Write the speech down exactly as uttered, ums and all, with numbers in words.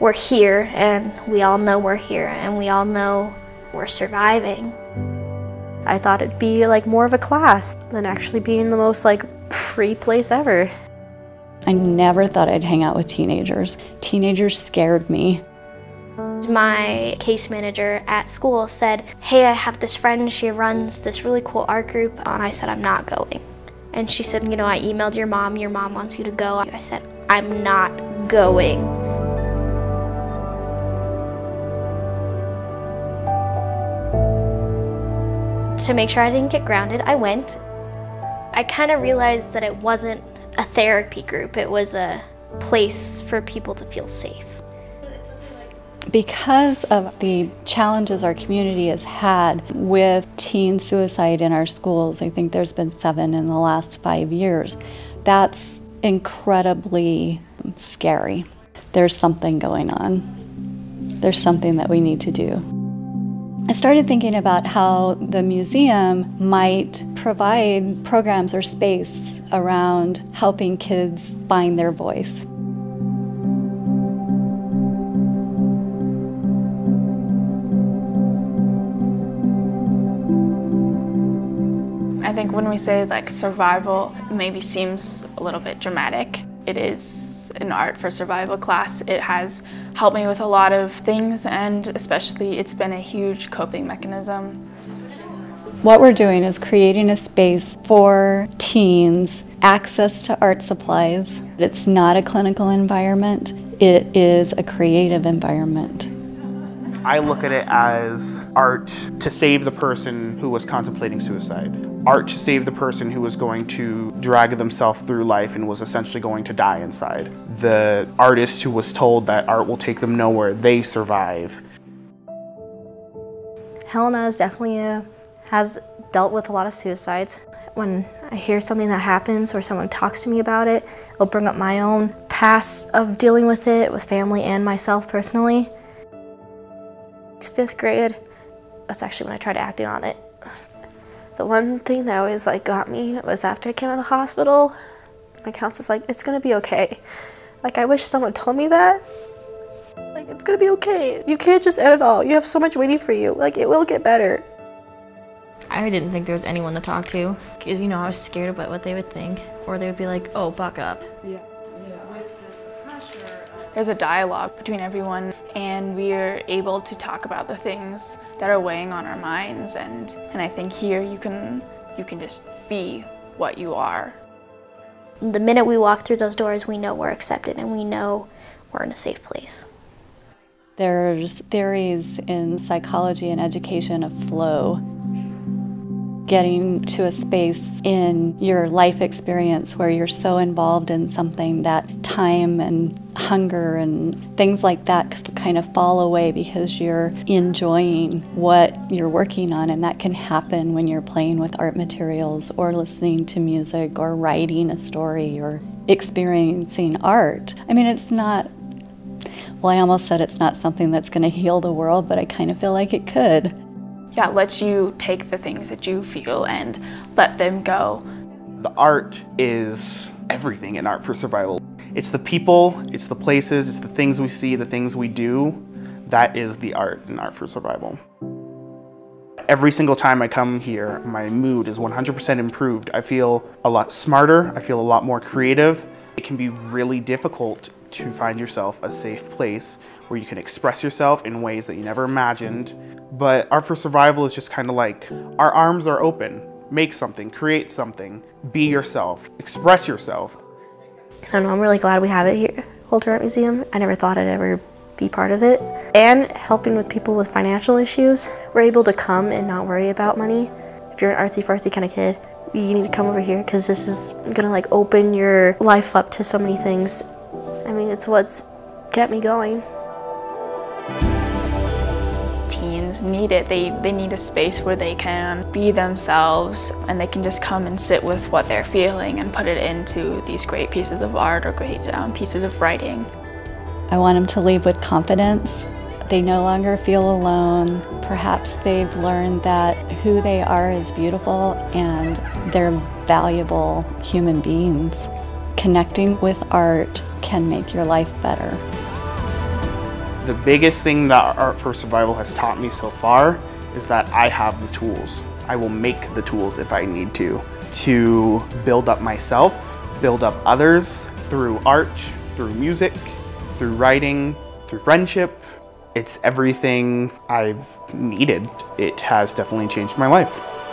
we're here, and we all know we're here, and we all know we're surviving. I thought it'd be like more of a class than actually being the most like free place ever. I never thought I'd hang out with teenagers. Teenagers scared me. My case manager at school said, hey, I have this friend, she runs this really cool art group, and I said, I'm not going. And she said, you know, I emailed your mom, your mom wants you to go. I said, I'm not going. To make sure I didn't get grounded, I went. I kind of realized that it wasn't a therapy group, it was a place for people to feel safe. Because of the challenges our community has had with teen suicide in our schools, I think there's been seven in the last five years, that's incredibly scary. There's something going on. There's something that we need to do. I started thinking about how the museum might provide programs or space around helping kids find their voice. I think when we say like survival, it maybe seems a little bit dramatic. It is an Art for Survival class. It has helped me with a lot of things, and especially it's been a huge coping mechanism. What we're doing is creating a space for teens, access to art supplies. It's not a clinical environment. It is a creative environment. I look at it as art to save the person who was contemplating suicide. Art to save the person who was going to drag themselves through life and was essentially going to die inside. The artist who was told that art will take them nowhere, they survive. Helena is definitely a, has dealt with a lot of suicides. When I hear something that happens or someone talks to me about it, it'll bring up my own past of dealing with it, with family and myself personally. It's fifth grade, that's actually when I tried acting on it. The one thing that always like got me was after I came out of the hospital, my counselor's like, it's gonna be okay. Like, I wish someone told me that. Like, it's gonna be okay. You can't just end it all. You have so much waiting for you. Like, it will get better. I didn't think there was anyone to talk to, because, you know, I was scared about what they would think, or they would be like, oh, buck up. Yeah. There's a dialogue between everyone, and we are able to talk about the things that are weighing on our minds, and, and I think here you can, you can just be what you are. The minute we walk through those doors, we know we're accepted and we know we're in a safe place. There's theories in psychology and education of flow. Getting to a space in your life experience where you're so involved in something that time and hunger and things like that kind of fall away because you're enjoying what you're working on, and that can happen when you're playing with art materials or listening to music or writing a story or experiencing art. I mean, it's not, well, I almost said it's not something that's going to heal the world, but I kind of feel like it could. Yeah, let you take the things that you feel and let them go. The art is everything in Art for Survival. It's the people, it's the places, it's the things we see, the things we do. That is the art in Art for Survival. Every single time I come here, my mood is one hundred percent improved. I feel a lot smarter, I feel a lot more creative. It can be really difficult to find yourself a safe place where you can express yourself in ways that you never imagined. But Art for Survival is just kind of like, our arms are open. Make something, create something, be yourself, express yourself. I don't know, I'm really glad we have it here, Holter Art Museum. I never thought I'd ever be part of it. And helping with people with financial issues. We're able to come and not worry about money. If you're an artsy-fartsy kind of kid, you need to come over here, because this is gonna like open your life up to so many things. I mean, it's what's kept me going. Teens need it. They, they need a space where they can be themselves, and they can just come and sit with what they're feeling and put it into these great pieces of art or great um, pieces of writing. I want them to leave with confidence. They no longer feel alone. Perhaps they've learned that who they are is beautiful and they're valuable human beings. Connecting with art can make your life better. The biggest thing that Art for Survival has taught me so far is that I have the tools. I will make the tools if I need to, to build up myself, build up others through art, through music, through writing, through friendship. It's everything I've needed. It has definitely changed my life.